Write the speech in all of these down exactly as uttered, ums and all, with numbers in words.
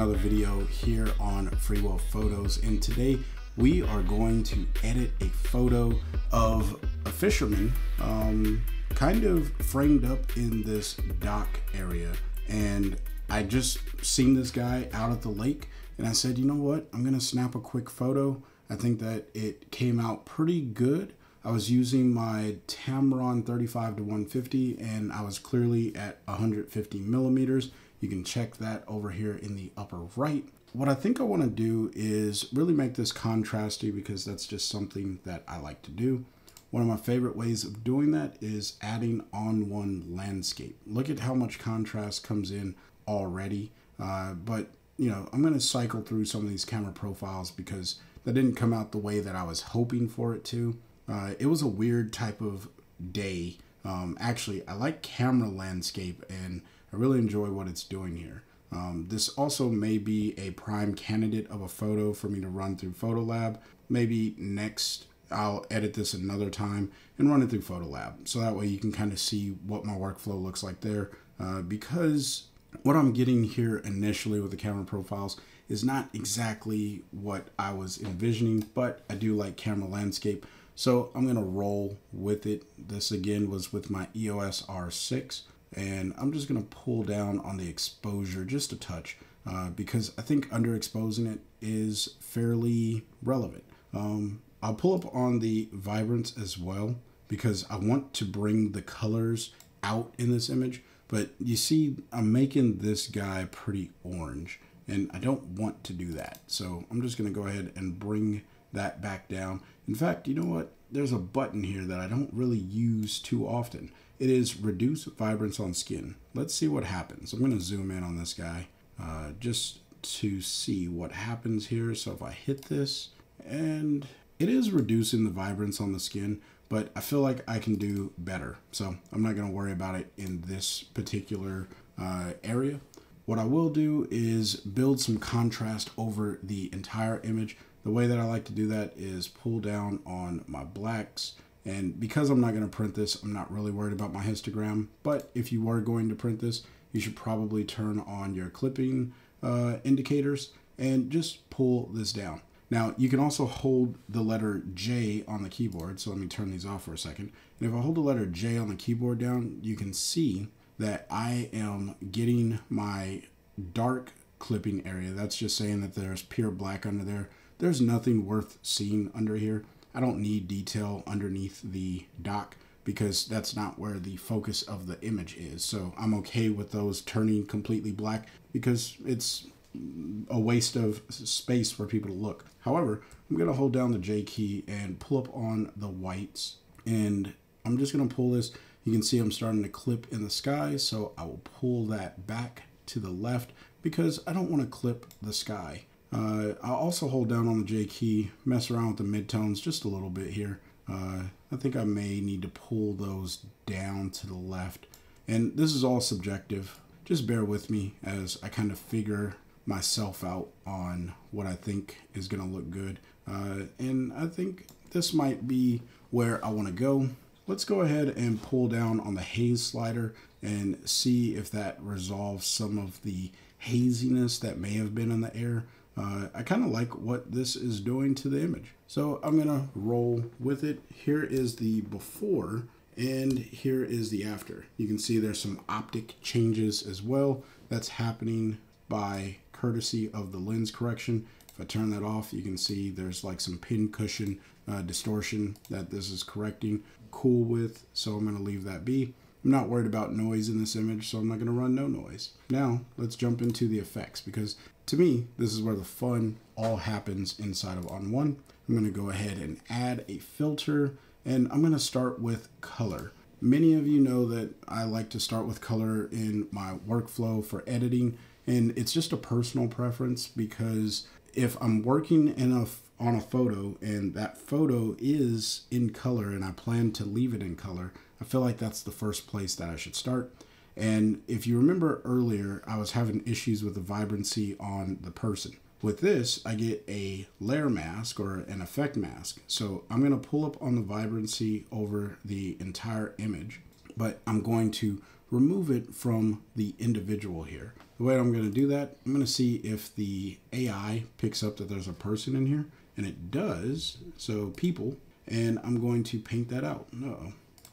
another video here on Free Will Photos, and today we are going to edit a photo of a fisherman um, kind of framed up in this dock area. And I just seen this guy out at the lake and I said, you know what, I'm gonna snap a quick photo. I think that it came out pretty good. I was using my Tamron thirty-five to one fifty and I was clearly at one hundred fifty millimeters. You can check that over here in the upper right. What I think I want to do is really make this contrasty because that's just something that I like to do. One of my favorite ways of doing that is adding O N one landscape. Look at how much contrast comes in already. Uh, but, you know, I'm going to cycle through some of these camera profiles because that didn't come out the way that I was hoping for it to. Uh, it was a weird type of day. Um, actually, I like camera landscape and I really enjoy what it's doing here. Um, this also may be a prime candidate of a photo for me to run through Photolab. Maybe next I'll edit this another time and run it through Photolab. So that way you can kind of see what my workflow looks like there. Uh, because what I'm getting here initially with the camera profiles is not exactly what I was envisioning, but I do like camera landscape. So I'm gonna roll with it. This again was with my E O S R six. And I'm just going to pull down on the exposure just a touch uh, because I think underexposing it is fairly relevant. Um, I'll pull up on the vibrance as well because I want to bring the colors out in this image. But you see, I'm making this guy pretty orange and I don't want to do that. So I'm just going to go ahead and bring that back down. In fact, you know what? There's a button here that I don't really use too often. It is reduce vibrance on skin. Let's see what happens. I'm going to zoom in on this guy uh, just to see what happens here. So if I hit this, and it is reducing the vibrance on the skin, but I feel like I can do better. So I'm not going to worry about it in this particular uh, area. What I will do is build some contrast over the entire image. The way that I like to do that is pull down on my blacks. And because I'm not going to print this, I'm not really worried about my histogram. But if you are going to print this, you should probably turn on your clipping uh, indicators and just pull this down. Now, you can also hold the letter J on the keyboard. So let me turn these off for a second. And if I hold the letter J on the keyboard down, you can see that I am getting my dark clipping area. That's just saying that there's pure black under there. There's nothing worth seeing under here. I don't need detail underneath the dock because that's not where the focus of the image is. So I'm okay with those turning completely black because it's a waste of space for people to look. However, I'm going to hold down the J key and pull up on the whites. And I'm just going to pull this. You can see I'm starting to clip in the sky. So I will pull that back to the left because I don't want to clip the sky. Uh, I'll also hold down on the J key, mess around with the midtones just a little bit here. Uh, I think I may need to pull those down to the left. And this is all subjective. Just bear with me as I kind of figure myself out on what I think is going to look good. Uh, and I think this might be where I want to go. Let's go ahead and pull down on the haze slider and see if that resolves some of the haziness that may have been in the air. Uh, I kind of like what this is doing to the image. So I'm going to roll with it. Here is the before and here is the after. You can see there's some optic changes as well. That's happening by courtesy of the lens correction. If I turn that off, you can see there's like some pin cushion uh, distortion that this is correcting. Cool with, so I'm going to leave that be. I'm not worried about noise in this image, so I'm not going to run no noise. Now, let's jump into the effects because to me, this is where the fun all happens inside of O N one. I'm going to go ahead and add a filter, and I'm going to start with color. Many of you know that I like to start with color in my workflow for editing, and it's just a personal preference because if I'm working in a, on a photo and that photo is in color and I plan to leave it in color, I feel like that's the first place that I should start. And if you remember earlier, I was having issues with the vibrancy on the person. With this, I get a layer mask or an effect mask. So I'm going to pull up on the vibrancy over the entire image, but I'm going to remove it from the individual here. The way I'm going to do that, I'm going to see if the A I picks up that there's a person in here, and it does, so people, and I'm going to paint that out. Uh-oh,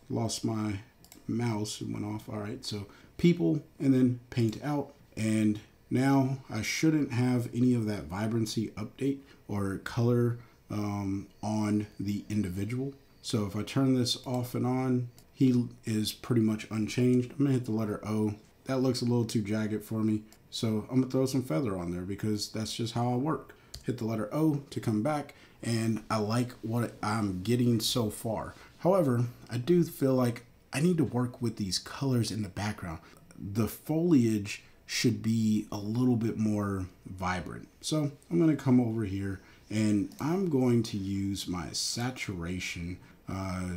lost my mouse and went off. All right, so people and then paint out, and now I shouldn't have any of that vibrancy update or color um, on the individual. So if I turn this off and on, he is pretty much unchanged. I'm gonna hit the letter O. That looks a little too jagged for me, so I'm gonna throw some feather on there because that's just how I work. Hit the letter O to come back, and I like what I'm getting so far. However, I do feel like I need to work with these colors in the background. The foliage should be a little bit more vibrant. So I'm gonna come over here and I'm going to use my saturation uh,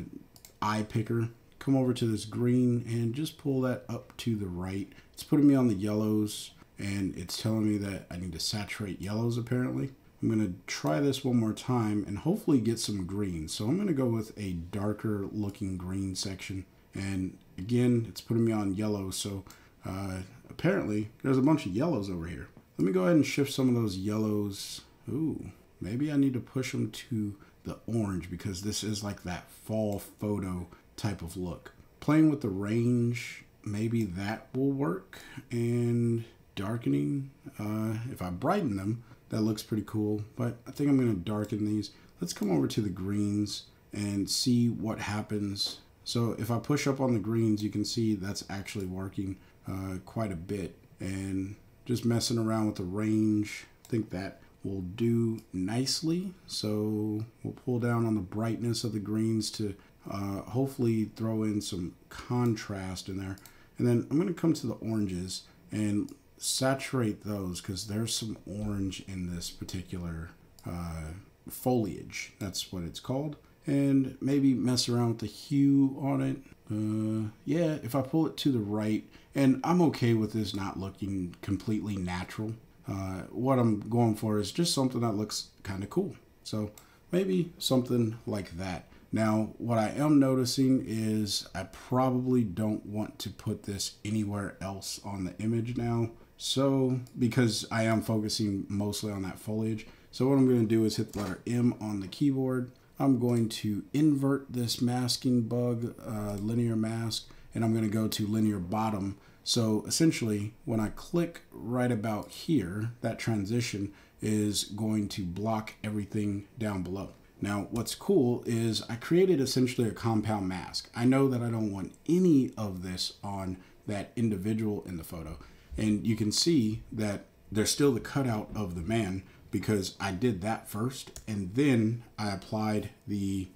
eye picker. Come over to this green and just pull that up to the right. It's putting me on the yellows and it's telling me that I need to saturate yellows apparently. I'm gonna try this one more time and hopefully get some green. So I'm gonna go with a darker looking green section. And again, it's putting me on yellow. So uh, apparently there's a bunch of yellows over here. Let me go ahead and shift some of those yellows. Ooh, maybe I need to push them to the orange because this is like that fall photo type of look. Playing with the range, maybe that will work. And darkening, uh, if I brighten them, that looks pretty cool, but I think I'm gonna darken these. Let's come over to the greens and see what happens. So if I push up on the greens, you can see that's actually working uh, quite a bit. And just messing around with the range, I think that will do nicely. So we'll pull down on the brightness of the greens to uh, hopefully throw in some contrast in there. And then I'm gonna come to the oranges and saturate those because there's some orange in this particular uh, foliage. That's what it's called. And maybe mess around with the hue on it. Uh, yeah, if I pull it to the right, and I'm okay with this not looking completely natural. Uh, what I'm going for is just something that looks kind of cool. So maybe something like that. Now, what I am noticing is I probably don't want to put this anywhere else on the image now. So, because I am focusing mostly on that foliage. So what I'm going to do is hit the letter M on the keyboard. I'm going to invert this masking bug, uh, linear mask, and I'm going to go to linear bottom. So essentially, when I click right about here, that transition is going to block everything down below. Now, what's cool is I created essentially a compound mask. I know that I don't want any of this on that individual in the photo. And you can see that there's still the cutout of the man because I did that first. And then I applied the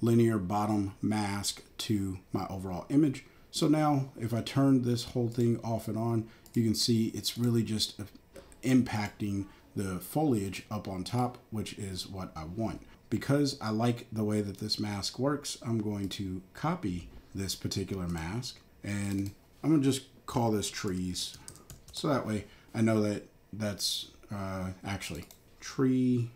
linear bottom mask to my overall image. So now if I turn this whole thing off and on, you can see it's really just impacting the foliage up on top, which is what I want. Because I like the way that this mask works, I'm going to copy this particular mask and I'm gonna just call this trees. So that way I know that that's uh, actually tree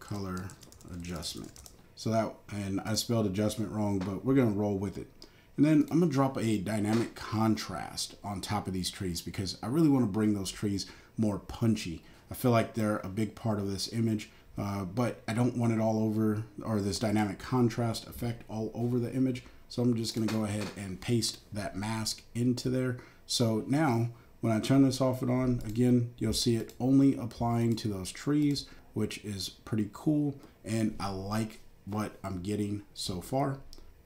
color adjustment. So that, and I spelled adjustment wrong, but we're gonna roll with it. And then I'm gonna drop a dynamic contrast on top of these trees because I really wanna bring those trees more punchy. I feel like they're a big part of this image. Uh, but I don't want it all over, or this dynamic contrast effect all over the image. So I'm just gonna go ahead and paste that mask into there. So now when I turn this off and on, again, you'll see it only applying to those trees, which is pretty cool. And I like what I'm getting so far.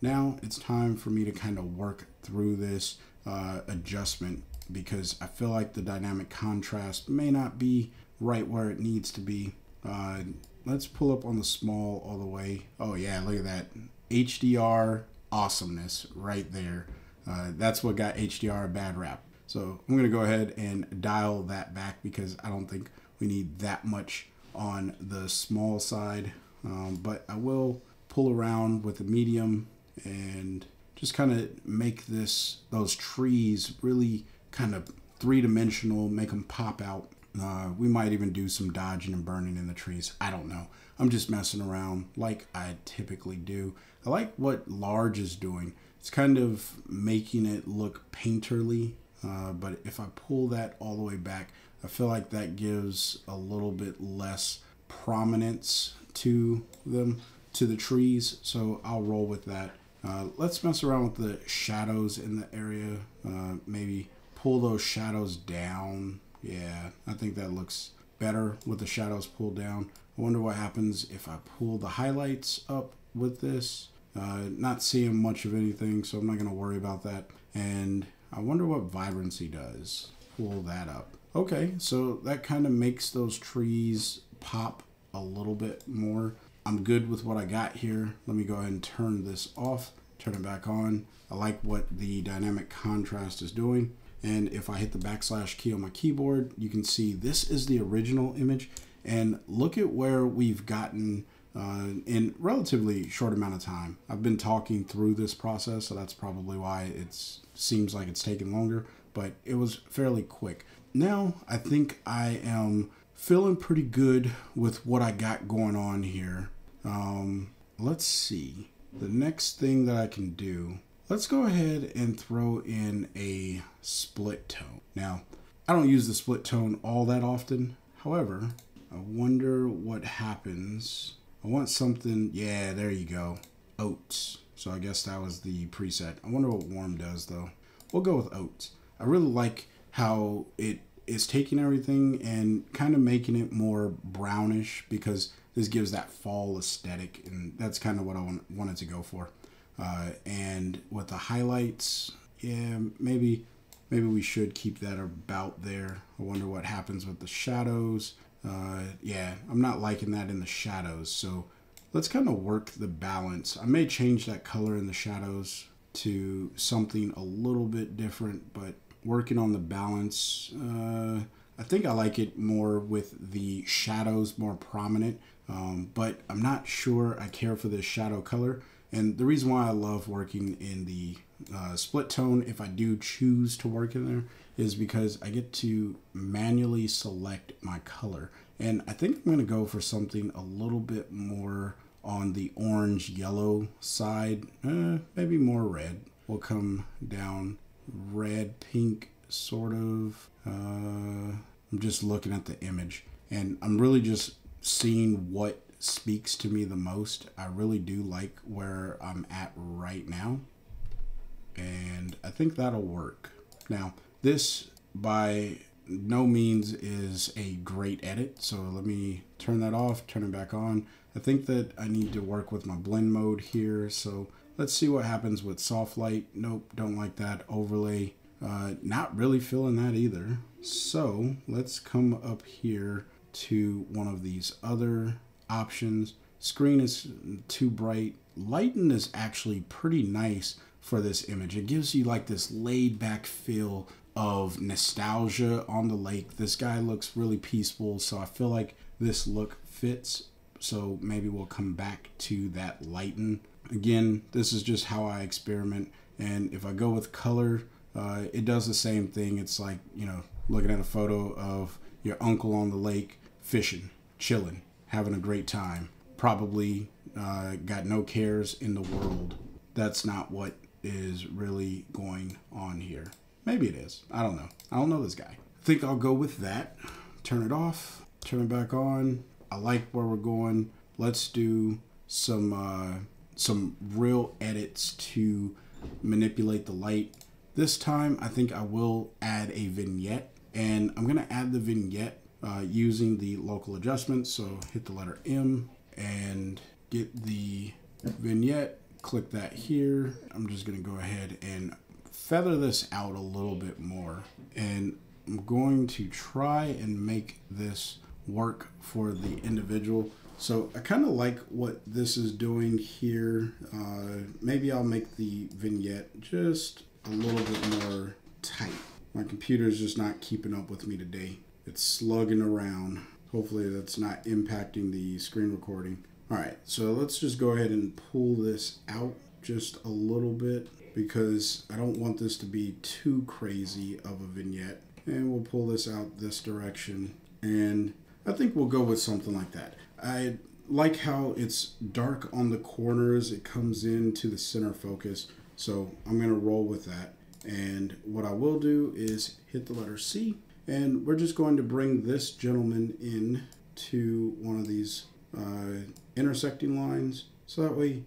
Now it's time for me to kind of work through this uh, adjustment because I feel like the dynamic contrast may not be right where it needs to be. Uh, let's pull up on the small all the way. Oh yeah, look at that. H D R awesomeness right there. Uh, that's what got H D R a bad rap. So I'm going to go ahead and dial that back because I don't think we need that much on the small side. Um, but I will pull around with the medium and just kind of make this, those trees really kind of three-dimensional, make them pop out. Uh, we might even do some dodging and burning in the trees. I don't know. I'm just messing around like I typically do. I like what large is doing. It's kind of making it look painterly, uh, but if I pull that all the way back, I feel like that gives a little bit less prominence to them, to the trees, so I'll roll with that. Uh, let's mess around with the shadows in the area, uh, maybe pull those shadows down. Yeah, I think that looks better with the shadows pulled down. I wonder what happens if I pull the highlights up with this. Uh, not seeing much of anything, so I'm not going to worry about that. And I wonder what vibrancy does. Pull that up. Okay, so that kind of makes those trees pop a little bit more. I'm good with what I got here. Let me go ahead and turn this off, turn it back on. I like what the dynamic contrast is doing. And if I hit the backslash key on my keyboard, you can see this is the original image. And look at where we've gotten uh, in relatively short amount of time. I've been talking through this process, so that's probably why it seems like it's taking longer, but it was fairly quick. Now, I think I am feeling pretty good with what I got going on here. Um, let's see. The next thing that I can do, let's go ahead and throw in a split tone. Now, I don't use the split tone all that often. However, I wonder what happens. I want something, yeah, there you go. Oats. So I guess that was the preset. I wonder what warm does though. We'll go with oats. I really like how it is taking everything and kind of making it more brownish, because this gives that fall aesthetic, and that's kind of what I want, wanted to go for. Uh, and with the highlights, yeah, maybe, maybe we should keep that about there. I wonder what happens with the shadows. Uh, yeah, I'm not liking that in the shadows, so let's kind of work the balance. I may change that color in the shadows to something a little bit different, but working on the balance, uh, I think I like it more with the shadows more prominent, um, but I'm not sure I care for this shadow color. And the reason why I love working in the uh, split tone, if I do choose to work in there, is because I get to manually select my color. And I think I'm going to go for something a little bit more on the orange yellow side, uh, maybe more red. We'll come down red pink sort of. uh, I'm just looking at the image and I'm really just seeing what speaks to me the most. I really do like where I'm at right now, and I think that'll work. Now, this by no means is a great edit, so let me turn that off, turn it back on. I think that I need to work with my blend mode here, so let's see what happens with soft light. Nope, don't like that. Overlay, uh, not really feeling that either. So let's come up here to one of these other options. Screen is too bright. Lighten is actually pretty nice for this image. It gives you like this laid back feel of nostalgia on the lake. This guy looks really peaceful, so I feel like this look fits. So maybe we'll come back to that lighten. Again, this is just how I experiment. And if I go with color, uh, it does the same thing. It's like, you know, looking at a photo of your uncle on the lake, fishing, chilling, having a great time. Probably uh, got no cares in the world. That's not what is really going on here. Maybe it is. I don't know. I don't know this guy. I think I'll go with that. Turn it off. Turn it back on. I like where we're going. Let's do some... Uh, some real edits to manipulate the light. This time I think I will add a vignette, and I'm gonna add the vignette uh, using the local adjustment. So hit the letter M and get the vignette, click that here. I'm just gonna go ahead and feather this out a little bit more, and I'm going to try and make this work for the individual. So I kind of like what this is doing here. Uh, maybe I'll make the vignette just a little bit more tight. My computer's just not keeping up with me today. It's slugging around. Hopefully that's not impacting the screen recording. All right, so let's just go ahead and pull this out just a little bit, because I don't want this to be too crazy of a vignette. And we'll pull this out this direction. And I think we'll go with something like that. I like how it's dark on the corners. It comes into the center focus. So I'm going to roll with that. And what I will do is hit the letter C, and we're just going to bring this gentleman in to one of these uh, intersecting lines. So that way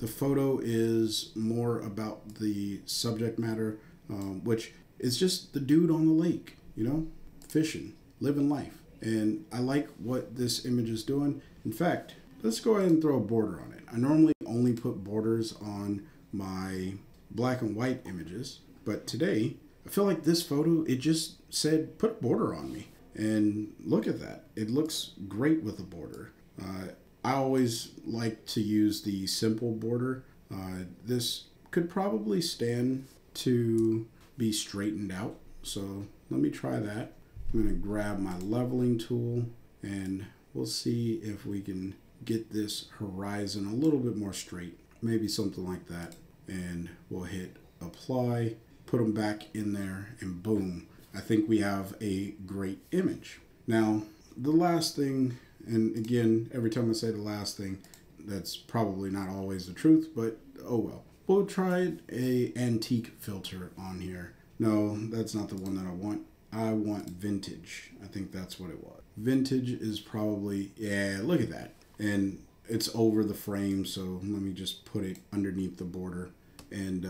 the photo is more about the subject matter, um, which is just the dude on the lake, you know, fishing, living life. And I like what this image is doing. In fact, let's go ahead and throw a border on it. I normally only put borders on my black and white images, but today I feel like this photo, it just said put border on me, and look at that, it looks great with a border. uh, I always like to use the simple border. Uh, this could probably stand to be straightened out, so let me try that. I'm going to grab my leveling tool and we'll see if we can get this horizon a little bit more straight, maybe something like that. And we'll hit apply, put them back in there, and boom, I think we have a great image. Now, the last thing, and again, every time I say the last thing, that's probably not always the truth, but oh well. We'll try a antique filter on here. No, that's not the one that I want. I want vintage. I think that's what it was. Vintage is probably, yeah, look at that. And it's over the frame, so let me just put it underneath the border. And uh,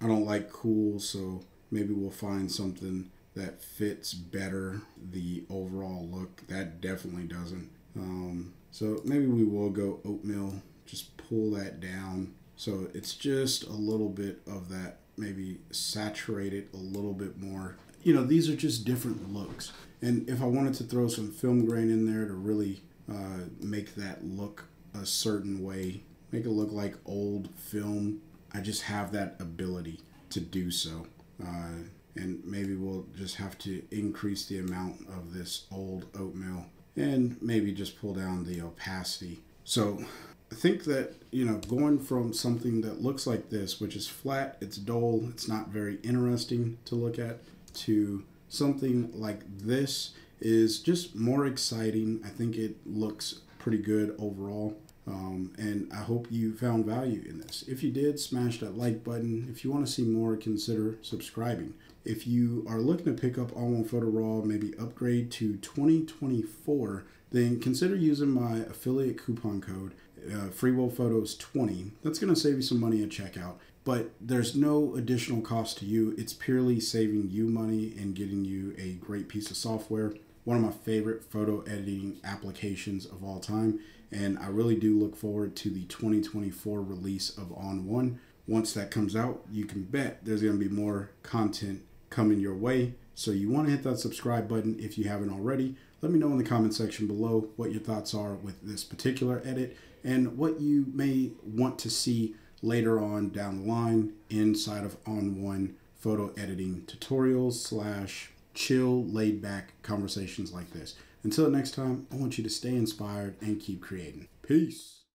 I don't like cool, so maybe we'll find something that fits better the overall look. That definitely doesn't. Um, so maybe we will go oatmeal, just pull that down. So it's just a little bit of that, maybe saturate it a little bit more. You know, these are just different looks. And if I wanted to throw some film grain in there to really uh, make that look a certain way, make it look like old film, I just have that ability to do so. Uh, and maybe we'll just have to increase the amount of this old oatmeal and maybe just pull down the opacity. So I think that, you know, going from something that looks like this, which is flat, it's dull, it's not very interesting to look at, to something like this is just more exciting. I think it looks pretty good overall. Um, and I hope you found value in this. If you did, smash that like button. If you want to see more, consider subscribing. If you are looking to pick up O N one Photo Raw, maybe upgrade to twenty twenty-four, then consider using my affiliate coupon code, uh, Free Will Photos twenty. That's going to save you some money at checkout, but there's no additional cost to you. It's purely saving you money and getting you a great piece of software. One of my favorite photo editing applications of all time. And I really do look forward to the twenty twenty-four release of O N one. Once that comes out, you can bet there's going to be more content coming your way. So you want to hit that subscribe button if you haven't already. Let me know in the comment section below what your thoughts are with this particular edit and what you may want to see later on down the line inside of O N one photo editing tutorials slash chill, laid-back conversations like this. Until next time, I want you to stay inspired and keep creating. Peace.